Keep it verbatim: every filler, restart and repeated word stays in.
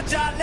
Watch out!